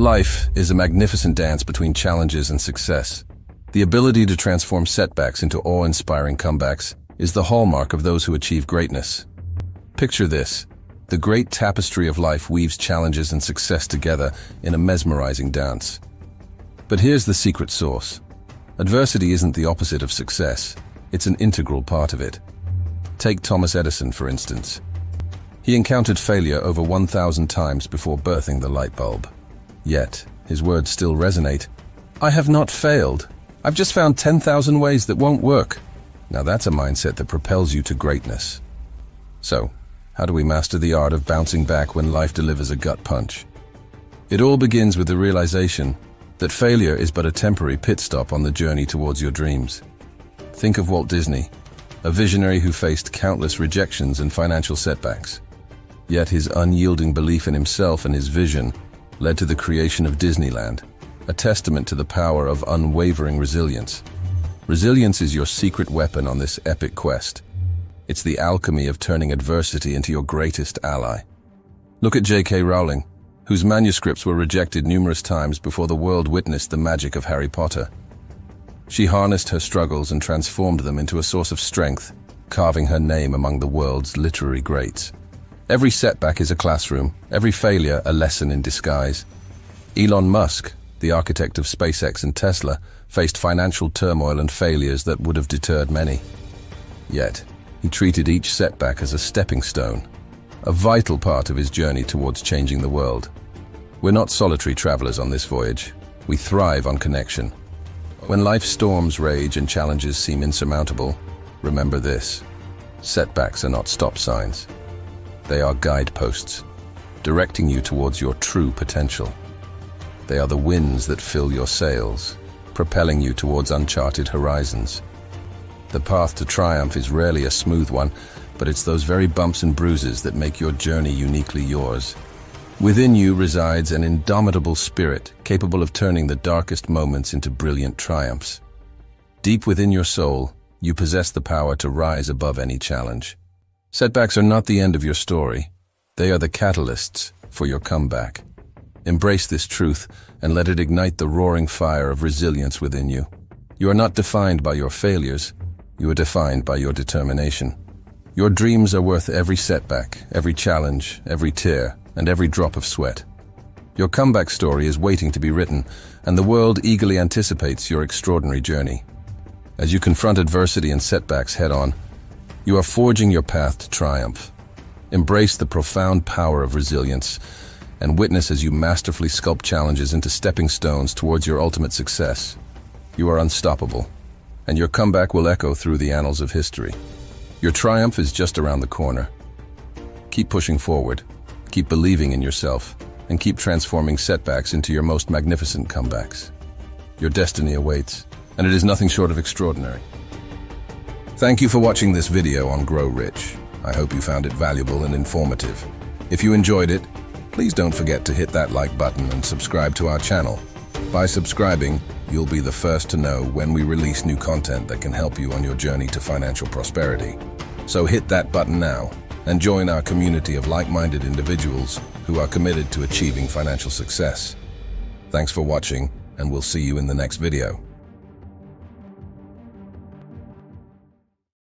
Life is a magnificent dance between challenges and success. The ability to transform setbacks into awe-inspiring comebacks is the hallmark of those who achieve greatness. Picture this. The great tapestry of life weaves challenges and success together in a mesmerizing dance. But here's the secret sauce. Adversity isn't the opposite of success. It's an integral part of it. Take Thomas Edison, for instance. He encountered failure over 1,000 times before birthing the light bulb. Yet, his words still resonate. "I have not failed. I've just found 10,000 ways that won't work." Now that's a mindset that propels you to greatness. So, how do we master the art of bouncing back when life delivers a gut punch? It all begins with the realization that failure is but a temporary pit stop on the journey towards your dreams. Think of Walt Disney, a visionary who faced countless rejections and financial setbacks. Yet his unyielding belief in himself and his vision led to the creation of Disneyland, a testament to the power of unwavering resilience. Resilience is your secret weapon on this epic quest. It's the alchemy of turning adversity into your greatest ally. Look at J.K. Rowling, whose manuscripts were rejected numerous times before the world witnessed the magic of Harry Potter. She harnessed her struggles and transformed them into a source of strength, carving her name among the world's literary greats. Every setback is a classroom, every failure a lesson in disguise. Elon Musk, the architect of SpaceX and Tesla, faced financial turmoil and failures that would have deterred many. Yet, he treated each setback as a stepping stone, a vital part of his journey towards changing the world. We're not solitary travelers on this voyage. We thrive on connection. When life's storms rage and challenges seem insurmountable, remember this: setbacks are not stop signs. They are guideposts, directing you towards your true potential. They are the winds that fill your sails, propelling you towards uncharted horizons. The path to triumph is rarely a smooth one, but it's those very bumps and bruises that make your journey uniquely yours. Within you resides an indomitable spirit, capable of turning the darkest moments into brilliant triumphs. Deep within your soul, you possess the power to rise above any challenge. Setbacks are not the end of your story. They are the catalysts for your comeback. Embrace this truth and let it ignite the roaring fire of resilience within you. You are not defined by your failures. You are defined by your determination. Your dreams are worth every setback, every challenge, every tear, and every drop of sweat. Your comeback story is waiting to be written, and the world eagerly anticipates your extraordinary journey. As you confront adversity and setbacks head-on, you are forging your path to triumph. Embrace the profound power of resilience and witness as you masterfully sculpt challenges into stepping stones towards your ultimate success. You are unstoppable, and your comeback will echo through the annals of history. Your triumph is just around the corner. Keep pushing forward, keep believing in yourself, and keep transforming setbacks into your most magnificent comebacks. Your destiny awaits, and it is nothing short of extraordinary. Thank you for watching this video on Grow Rich. I hope you found it valuable and informative. If you enjoyed it, please don't forget to hit that like button and subscribe to our channel. By subscribing, you'll be the first to know when we release new content that can help you on your journey to financial prosperity. So hit that button now and join our community of like-minded individuals who are committed to achieving financial success. Thanks for watching, and we'll see you in the next video.